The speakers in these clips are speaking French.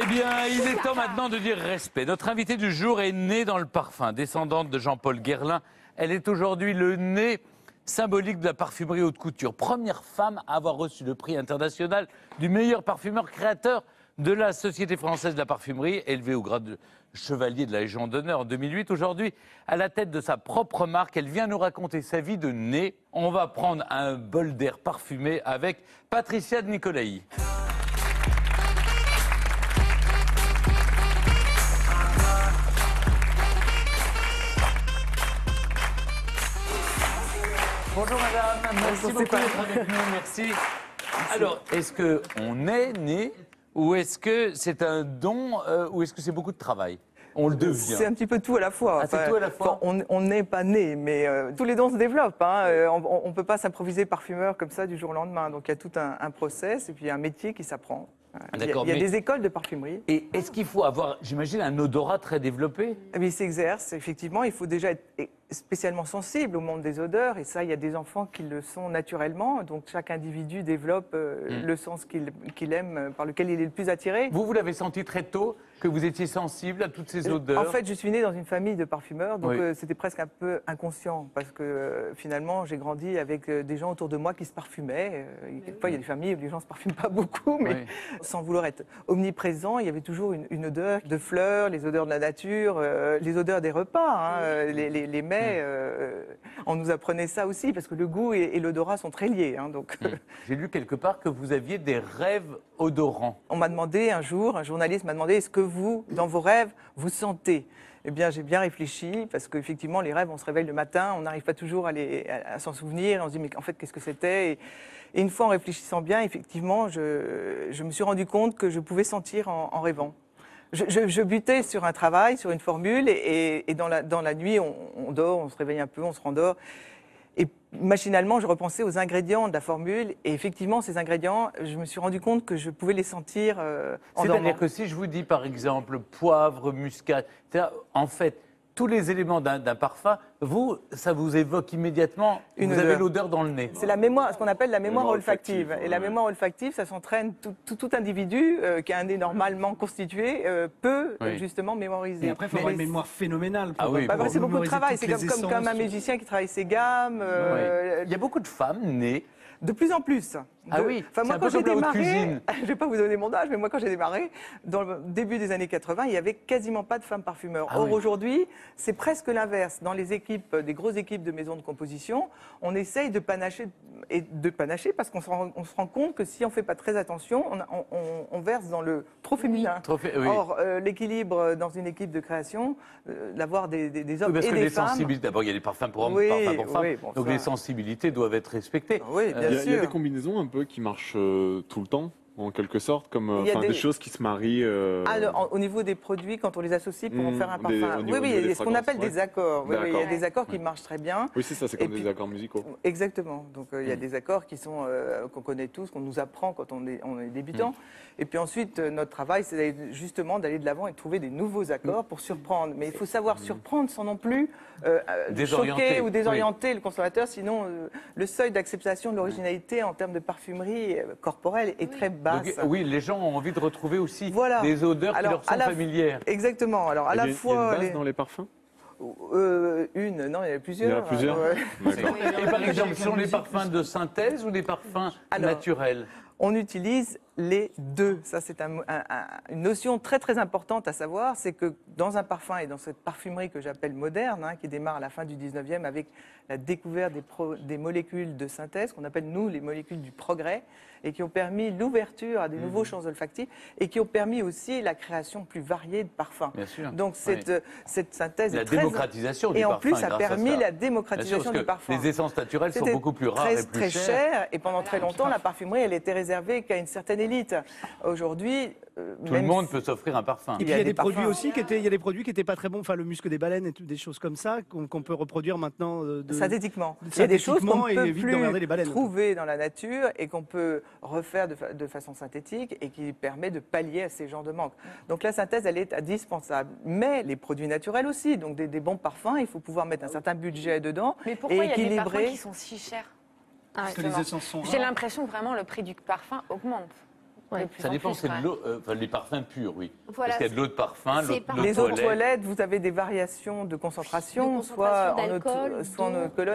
Eh bien, il est temps maintenant de dire respect. Notre invitée du jour est née dans le parfum, descendante de Jean-Paul Guerlain. Elle est aujourd'hui le nez symbolique de la parfumerie haute couture. Première femme à avoir reçu le prix international du meilleur parfumeur créateur de la Société française de la parfumerie, élevée au grade de chevalier de la Légion d'honneur en 2008. Aujourd'hui, à la tête de sa propre marque, elle vient nous raconter sa vie de nez. On va prendre un bol d'air parfumé avec Patricia de Nicolaï. Bonjour madame, merci beaucoup d'être avec nous, merci. Alors, est-ce qu'on est né ou est-ce que c'est un don ou est-ce que c'est beaucoup de travail? On le devient. C'est un petit peu tout à la fois. Ah, enfin, tout à la fois. Enfin, on n'est pas né, mais tous les dons se développent. Hein. On ne peut pas s'improviser parfumeur comme ça du jour au lendemain. Donc il y a tout un process et puis il y a un métier qui s'apprend. Il y a des écoles de parfumerie. Et est-ce qu'il faut avoir, j'imagine, un odorat très développé? Il s'exerce, effectivement. Il faut déjà être spécialement sensible au monde des odeurs. Et ça, il y a des enfants qui le sont naturellement. Donc chaque individu développe le sens qu'il aime, par lequel il est le plus attiré. Vous l'avez senti très tôt, que vous étiez sensible à toutes ces odeurs? En fait, je suis née dans une famille de parfumeurs. Donc oui. C'était presque un peu inconscient. Parce que finalement, j'ai grandi avec des gens autour de moi qui se parfumaient. Quelquefois, il y a des familles où les gens ne se parfument pas beaucoup. Mais... oui. Sans vouloir être omniprésent, il y avait toujours une odeur de fleurs, les odeurs de la nature, les odeurs des repas, hein, les mets. On nous apprenait ça aussi, parce que le goût et l'odorat sont très liés. Hein, donc. J'ai lu quelque part que vous aviez des rêves odorants. On m'a demandé un jour, un journaliste m'a demandé, est-ce que vous, dans vos rêves, vous sentez? Eh bien, j'ai bien réfléchi, parce qu'effectivement, les rêves, on se réveille le matin, on n'arrive pas toujours à s'en souvenir, on se dit, mais en fait, qu'est-ce que c'était? Et une fois, en réfléchissant bien, effectivement, je me suis rendu compte que je pouvais sentir en rêvant. Je butais sur un travail, sur une formule, et dans la nuit, on dort, on se réveille un peu, on se rendort. Et machinalement, je repensais aux ingrédients de la formule. Et effectivement, ces ingrédients, je me suis rendu compte que je pouvais les sentir en dormant. C'est-à-dire que si je vous dis, par exemple, poivre, muscade, en fait, tous les éléments d'un parfum, vous, ça vous évoque immédiatement, vous avez l'odeur dans le nez. C'est la mémoire, ce qu'on appelle la mémoire olfactive. Et la mémoire olfactive, ça s'entraîne, tout individu qui a un nez normalement constitué peut justement mémoriser. Et après, il faut avoir une mémoire phénoménale. Ah oui, c'est beaucoup de travail, c'est comme un magicien qui travaille ses gammes. Il y a beaucoup de femmes nées. De plus en plus. Ah oui, enfin, moi, quand j'ai démarré, je ne vais pas vous donner mon âge, mais moi, quand j'ai démarré, dans le début des années 80, il n'y avait quasiment pas de femmes parfumeurs. Ah, or, oui. Aujourd'hui, c'est presque l'inverse. Dans les équipes, des grosses équipes de maisons de composition, on essaye de panacher, parce qu'on se rend compte que si on ne fait pas très attention, on verse dans le trop féminin. Trop oui. Or, l'équilibre dans une équipe de création, d'avoir des hommes et des femmes... D'abord, il y a des parfums pour hommes, parfums pour femmes, bon, donc ça... les sensibilités doivent être respectées. Oui, bien sûr. Il y a des combinaisons un peu qui marchent tout le temps, en quelque sorte, comme des choses qui se marient. Alors, au niveau des produits, quand on les associe pour en faire un parfum. Il y a ce qu'on appelle des accords. Oui, il y a des accords qui marchent très bien. Oui, c'est ça, c'est comme des accords musicaux. Exactement. Donc, il y a des accords qui sont qu'on connaît tous, qu'on nous apprend quand on est débutant. Et puis ensuite, notre travail, c'est justement d'aller de l'avant et de trouver des nouveaux accords pour surprendre. Mais il faut savoir surprendre sans non plus choquer ou désorienter le consommateur. Sinon, le seuil d'acceptation de l'originalité en termes de parfumerie corporelle est très bas. Donc, oui, les gens ont envie de retrouver aussi des odeurs qui leur sont familières. Exactement. Alors, à la fois. Il y a une base dans les parfums ? Non, il y en a plusieurs. Il y en a plusieurs. Et par exemple, sont les parfums de synthèse ou des parfums naturels ? On utilise les deux. Ça, c'est une notion très, très importante à savoir. C'est que dans un parfum et dans cette parfumerie que j'appelle moderne, hein, qui démarre à la fin du 19e avec la découverte des molécules de synthèse, qu'on appelle, nous, les molécules du progrès, et qui ont permis l'ouverture à des nouveaux champs olfactifs et qui ont permis aussi la création plus variée de parfums. Bien sûr. Donc, cette synthèse est très... La démocratisation du parfum. Et en plus, ça a permis la démocratisation du parfum. Les essences naturelles sont beaucoup plus rares et plus chères. Et pendant très longtemps, la parfumerie, elle était réservé qu'à une certaine élite. Aujourd'hui, tout le monde peut s'offrir un parfum. Et puis il y a des produits aussi qui n'étaient pas très bons. Enfin, le musc des baleines et des choses comme ça qu'on peut reproduire maintenant. Synthétiquement. Il y a des choses qu'on peut plus trouver dans la nature et qu'on peut refaire de façon synthétique et qui permet de pallier à ces genres de manques. Donc la synthèse, elle est indispensable. Mais les produits naturels aussi. Donc des bons parfums, il faut pouvoir mettre un certain budget dedans. Mais pourquoi il y a des parfums qui sont si chers? J'ai l'impression vraiment le prix du parfum augmente. Ouais. Ça dépend, c'est de l'eau, enfin, les parfums purs, oui. Voilà, parce qu'il y a de l'eau de parfum, l'eau de toilette. Les eaux de toilette, vous avez des variations de concentration, soit en eau de Cologne, soit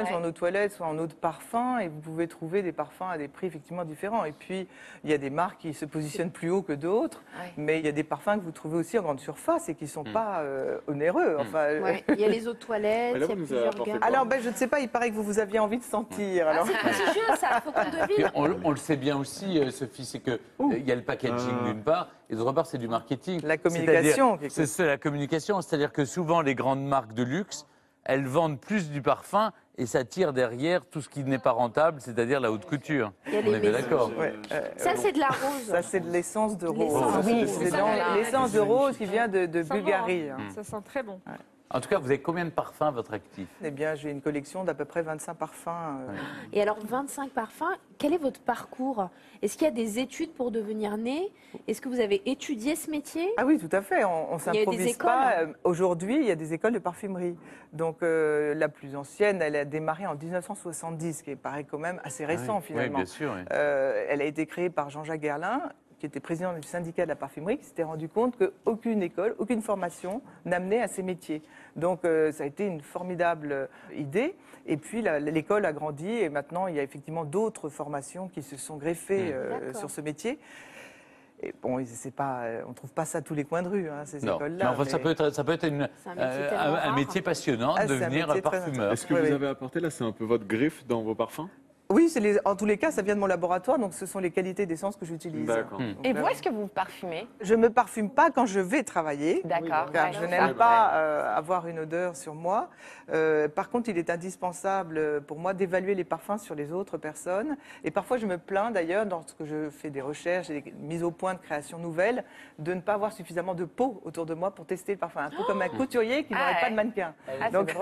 en eau de toilette, soit en eau de parfum, et vous pouvez trouver des parfums à des prix effectivement différents. Et puis, il y a des marques qui se positionnent plus haut que d'autres, ouais. Mais il y a des parfums que vous trouvez aussi en grande surface et qui ne sont pas onéreux. Enfin, ouais. Il y a les eaux de toilette, il y a plusieurs gammes. Alors, ben, je ne sais pas, il paraît que vous aviez envie de sentir. Ah, c'est prestigieux, ça, faut qu'on devine. On le sait bien aussi, Sophie, c'est que... Il y a le packaging d'une part, et d'autre part, c'est du marketing. La communication. C'est la communication, c'est-à-dire que souvent, les grandes marques de luxe, elles vendent plus du parfum et ça tire derrière tout ce qui n'est pas rentable, c'est-à-dire la haute couture. On est bien d'accord. Ça, c'est de la rose. Ça, c'est de l'essence de rose. Oui, c'est l'essence de rose qui vient de Bulgarie. Ça sent très bon. Ouais. En tout cas, vous avez combien de parfums à votre actif? Eh bien, j'ai une collection d'à peu près 25 parfums. Et alors, 25 parfums, quel est votre parcours? Est-ce qu'il y a des études pour devenir né? Est-ce que vous avez étudié ce métier? Ah oui, tout à fait. On ne s'improvise pas. Aujourd'hui, il y a des écoles de parfumerie. Donc, la plus ancienne, elle a démarré en 1970, ce qui paraît quand même assez récent, finalement. Oui, bien sûr. Oui. Elle a été créée par Jean-Jacques Guerlain, qui était président du syndicat de la parfumerie, qui s'était rendu compte qu'aucune école, aucune formation n'amenait à ces métiers. Donc ça a été une formidable idée. Et puis l'école a grandi et maintenant il y a effectivement d'autres formations qui se sont greffées sur ce métier. Et bon, pas, on ne trouve pas ça à tous les coins de rue, hein, ces écoles-là. Enfin, mais... ça peut être un métier passionnant, devenir parfumeur. Est-ce que vous avez apporté, là, c'est un peu votre griffe dans vos parfums? Oui, en tous les cas, ça vient de mon laboratoire, donc ce sont les qualités d'essence que j'utilise. D'accord. Et vous, est-ce que vous parfumez? Je ne me parfume pas quand je vais travailler. D'accord. Car je n'aime pas avoir une odeur sur moi. Par contre, il est indispensable pour moi d'évaluer les parfums sur les autres personnes. Et parfois, je me plains d'ailleurs, lorsque je fais des recherches et des mises au point de créations nouvelles, de ne pas avoir suffisamment de peau autour de moi pour tester le parfum. Un peu comme un couturier qui n'aurait pas de mannequin. Ah, donc,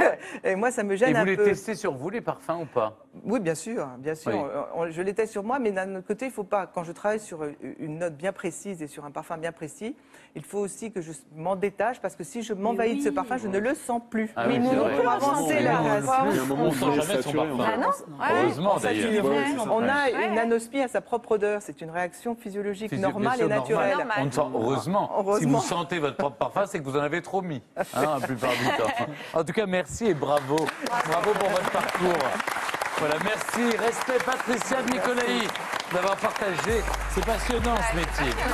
et moi, ça me gêne un peu. Et vous les testez sur vous, les parfums, ou pas? Oui, bien sûr. Bien sûr, je l'étais sur moi, mais d'un autre côté, il ne faut pas, quand je travaille sur une note bien précise et sur un parfum bien précis, il faut aussi que je m'en détache, parce que si je m'envahis de ce parfum, je ne le sens plus. Ah oui, mais nous, pour avancer là, on ne sent jamais son parfum. Ah non, heureusement d'ailleurs. On a une anosmie à sa propre odeur, c'est une réaction physiologique normale et naturelle. On sent, heureusement, si vous sentez votre propre parfum, c'est que vous en avez trop mis, la plupart du temps. En tout cas, merci et bravo. Bravo pour votre parcours. Voilà, merci. Respect Patricia de Nicolaï d'avoir partagé. C'est passionnant ce métier.